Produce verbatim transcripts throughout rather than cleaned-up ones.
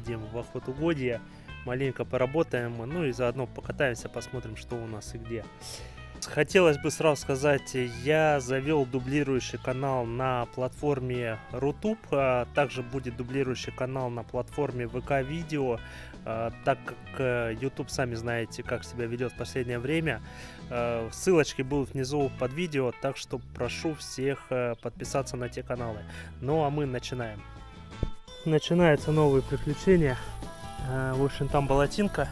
поедем в охотугодье, маленько поработаем, ну и заодно покатаемся, посмотрим, что у нас и где. Хотелось бы сразу сказать, я завел дублирующий канал на платформе Рутуб, также будет дублирующий канал на платформе вэ ка видео, так как YouTube, сами знаете, как себя ведет в последнее время. Ссылочки будут внизу под видео, так что прошу всех подписаться на те каналы. Ну а мы начинаем. Начинаются новые приключения. В общем, там болотинка,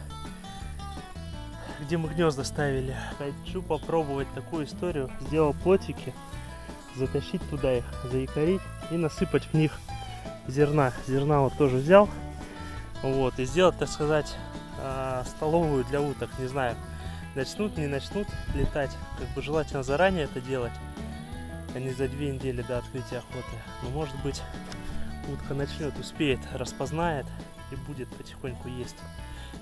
где мы гнезда ставили. Хочу попробовать такую историю. Сделал плотики, затащить туда их, заикарить и насыпать в них зерна. Зерна вот тоже взял. Вот, и сделать, так сказать, столовую для уток. Не знаю, начнут, не начнут летать. Как бы желательно заранее это делать, а не за две недели до открытия охоты. Но может быть утка начнет, успеет, распознает и будет потихоньку есть.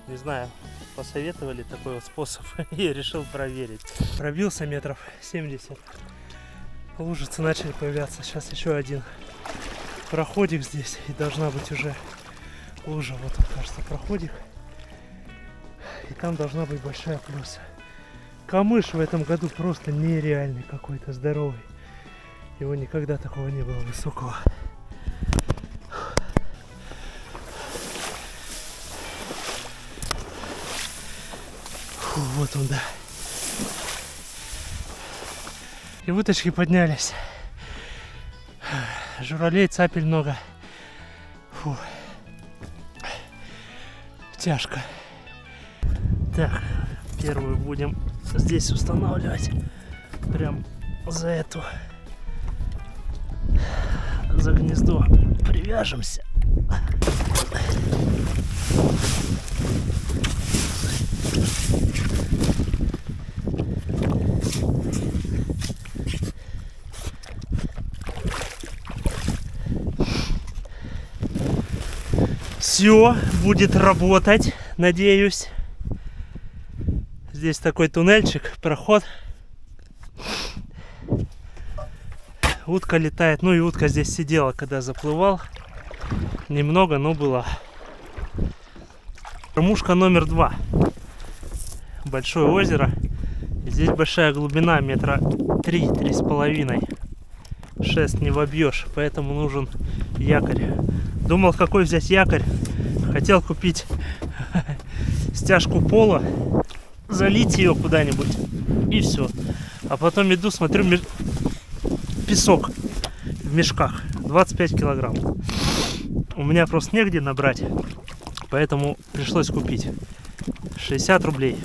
Не знаю, посоветовали такой вот способ, я решил проверить. Пробился метров семьдесят. Лужицы начали появляться. Сейчас еще один проходик здесь. И должна быть уже лужа. Вот тут, кажется, проходик. И там должна быть большая плюса. Камыш в этом году просто нереальный какой-то, здоровый. Его никогда такого не было высокого. Вот он, да. И уточки поднялись. Журалей, цапель много. Фу. Тяжко. Так, первую будем здесь устанавливать. Прям за эту. За гнездо привяжемся. Все будет работать, надеюсь. Здесь такой туннельчик, проход. Утка летает. Ну и утка здесь сидела, когда заплывал. Немного, но была. Кормушка номер два. Большое озеро. Здесь большая глубина, метра три-три с половиной. Шест не вобьешь, поэтому нужен якорь. Думал, какой взять якорь. Хотел купить стяжку пола, залить ее куда-нибудь и все. А потом иду, смотрю, меж... песок в мешках. двадцать пять килограмм. У меня просто негде набрать, поэтому пришлось купить. шестьдесят рублей.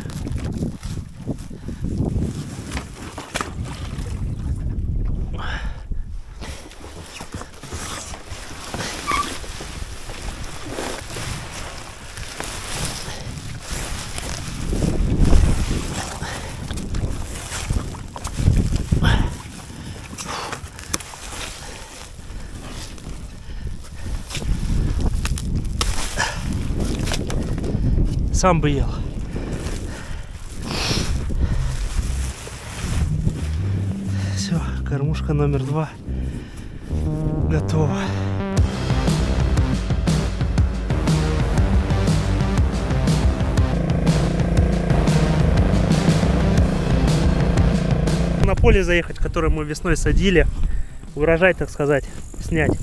Сам бы ел. Все, кормушка номер два готова. На поле заехать, которое мы весной садили, урожай, так сказать, снять.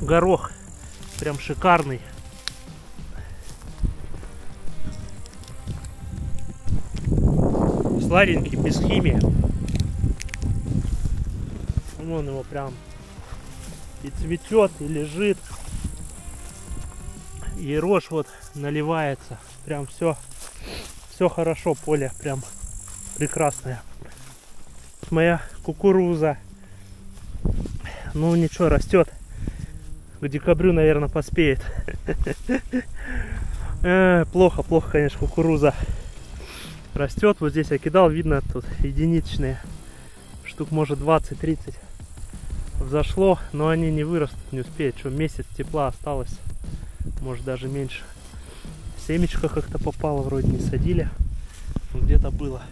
Горох прям шикарный. Сладенький, без химии. Вон его прям и цветет, и лежит. И рожь вот наливается. Прям все, все хорошо, поле прям прекрасное. Моя кукуруза. Ну ничего, растет. К декабрю, наверное, поспеет. Плохо, плохо, конечно, кукуруза растет. Вот здесь я кидал, видно, тут единичные, штук может двадцать-тридцать взошло, но они не вырастут, не успеют, что месяц тепла осталось, может даже меньше. Семечко как-то попало, вроде не садили, где-то было.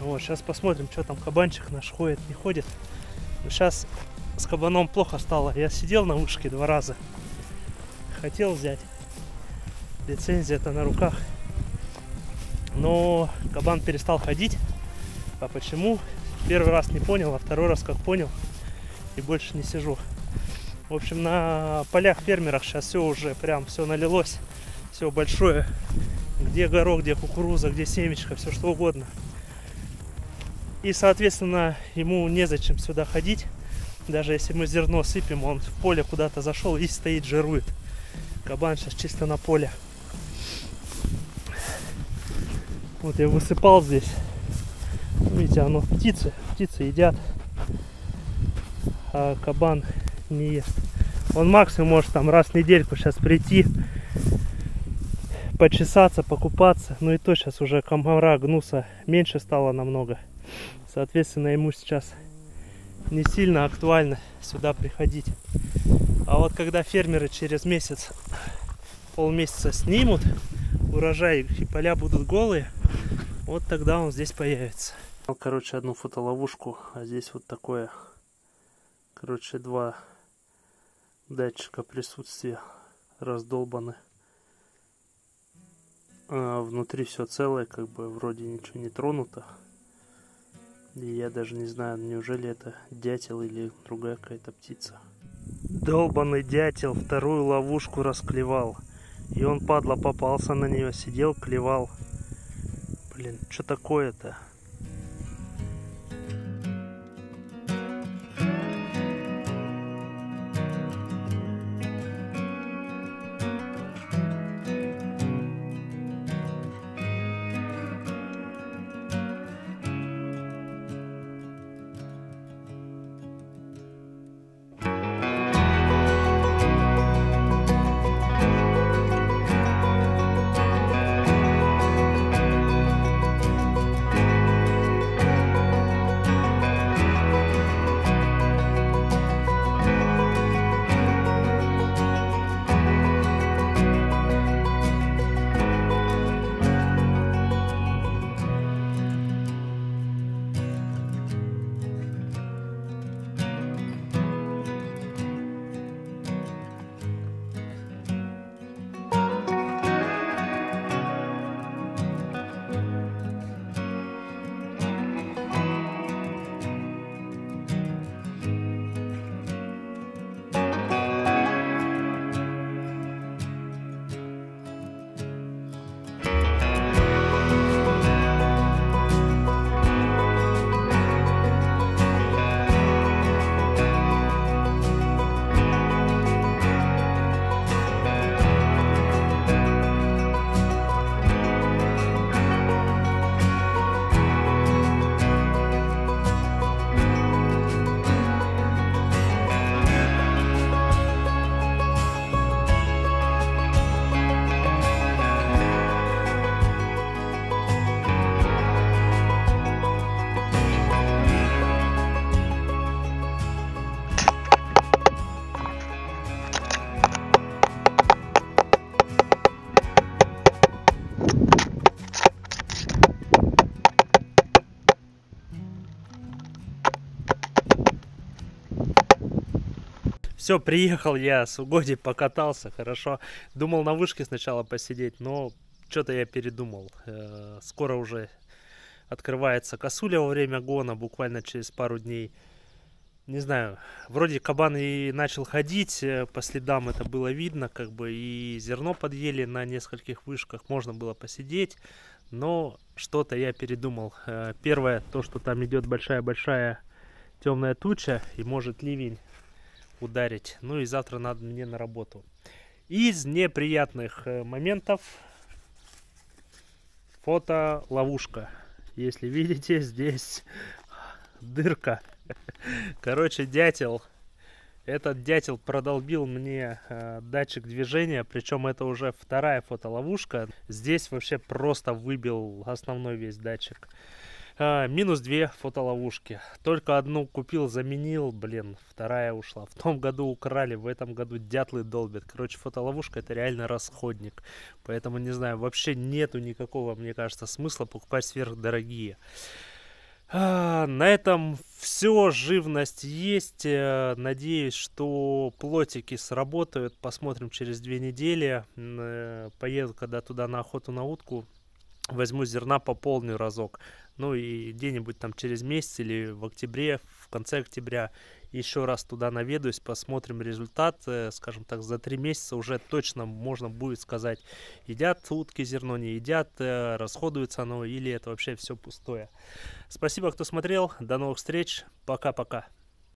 Вот, сейчас посмотрим, что там кабанчик наш ходит, не ходит. Сейчас с кабаном плохо стало, я сидел на вышке два раза, хотел взять, лицензия-то на руках. Но кабан перестал ходить. А почему? Первый раз не понял, а второй раз как понял. И больше не сижу. В общем, на полях фермерах сейчас все уже прям все налилось. Все большое. Где горох, где кукуруза, где семечко, все что угодно. И, соответственно, ему незачем сюда ходить. Даже если мы зерно сыпем, он в поле куда-то зашел и стоит, жирует. Кабан сейчас чисто на поле. Вот я высыпал здесь. Видите, оно птицы. Птицы едят. А кабан не ест. Он максимум может там раз в недельку сейчас прийти, почесаться, покупаться. Ну и то сейчас уже комара, гнуса меньше стало намного. Соответственно, ему сейчас не сильно актуально сюда приходить. А вот когда фермеры через месяц, полмесяца снимут урожай и поля будут голые, вот тогда он здесь появится. Короче, одну фотоловушку, а здесь вот такое. Короче, два датчика присутствия раздолбаны. А внутри все целое, как бы вроде ничего не тронуто. И я даже не знаю, неужели это дятел или другая какая-то птица. Долбаный дятел вторую ловушку расклевал. И он, падла, попался на нее, сидел, клевал. Блин, что такое-то? Все, приехал я с угодий, покатался, хорошо. Думал на вышке сначала посидеть, но что-то я передумал. Скоро уже открывается косуля во время гона, буквально через пару дней. Не знаю, вроде кабан и начал ходить, по следам это было видно, как бы и зерно подъели на нескольких вышках, можно было посидеть, но что-то я передумал. Первое, то, что там идет большая-большая темная туча и может ливень ударить. Ну и завтра надо мне на работу. Из неприятных моментов фото ловушка. Если видите, здесь дырка. Короче, дятел. Этот дятел продолбил мне э, датчик движения. Причем это уже вторая фотоловушка. Здесь вообще просто выбил основной весь датчик. Минус две фотоловушки. Только одну купил, заменил. Блин, вторая ушла. В том году украли, в этом году дятлы долбят. Короче, фотоловушка — это реально расходник. Поэтому, не знаю, вообще нету никакого, мне кажется, смысла покупать сверхдорогие. А, на этом все, живность есть. Надеюсь, что плотики сработают. Посмотрим через две недели. Поеду когда туда на охоту на утку. Возьму зерна по полный разок. Ну и где-нибудь там через месяц или в октябре, в конце октября еще раз туда наведаюсь, посмотрим результат. Скажем так, за три месяца уже точно можно будет сказать, едят утки зерно, не едят, расходуется оно или это вообще все пустое. Спасибо, кто смотрел. До новых встреч. Пока-пока.